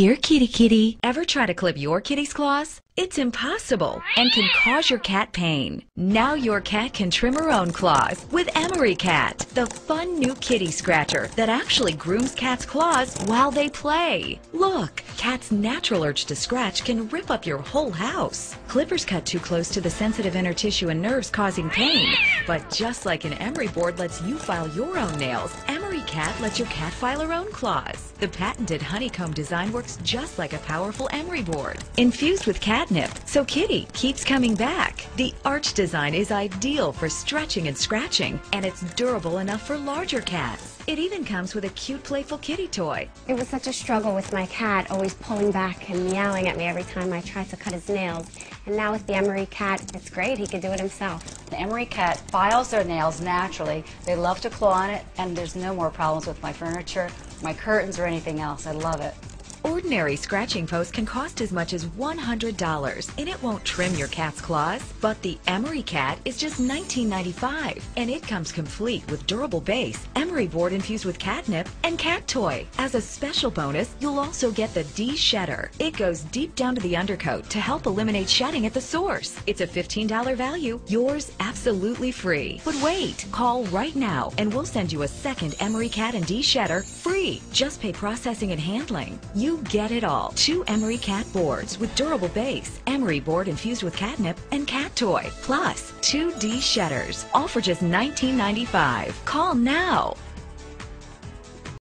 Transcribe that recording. Here, kitty, kitty. Ever try to clip your kitty's claws? It's impossible and can cause your cat pain. Now your cat can trim her own claws with Emery Cat, the fun new kitty scratcher that actually grooms cats' claws while they play. Look, cats' natural urge to scratch can rip up your whole house. Clippers cut too close to the sensitive inner tissue and nerves, causing pain. But just like an Emery board lets you file your own nails, Emery Cat lets your cat file her own claws. The patented honeycomb design works just like a powerful Emery board, infused with catnip, so kitty keeps coming back. The arch design is ideal for stretching and scratching, and it's durable enough for larger cats. It even comes with a cute, playful kitty toy. It was such a struggle with my cat, always pulling back and meowing at me every time I tried to cut his nails. And now with the Emery Cat, it's great. He can do it himself. The Emery Cat files their nails naturally. They love to claw on it, and there's no more problems with my furniture, my curtains, or anything else. I love it. Ordinary scratching post can cost as much as $100, and it won't trim your cat's claws. But the Emery Cat is just $19.95, and it comes complete with durable base, Emery board infused with catnip, and cat toy. As a special bonus, you'll also get the D-Shedder. It goes deep down to the undercoat to help eliminate shedding at the source. It's a $15 value, yours absolutely free. But wait, call right now, and we'll send you a second Emery Cat and D-Shedder free. Just pay processing and handling. You get it all. Two Emery Cat boards with durable base, Emery board infused with catnip, and cat toy. Plus, two D-Shedders, all for just $19.95. Call now.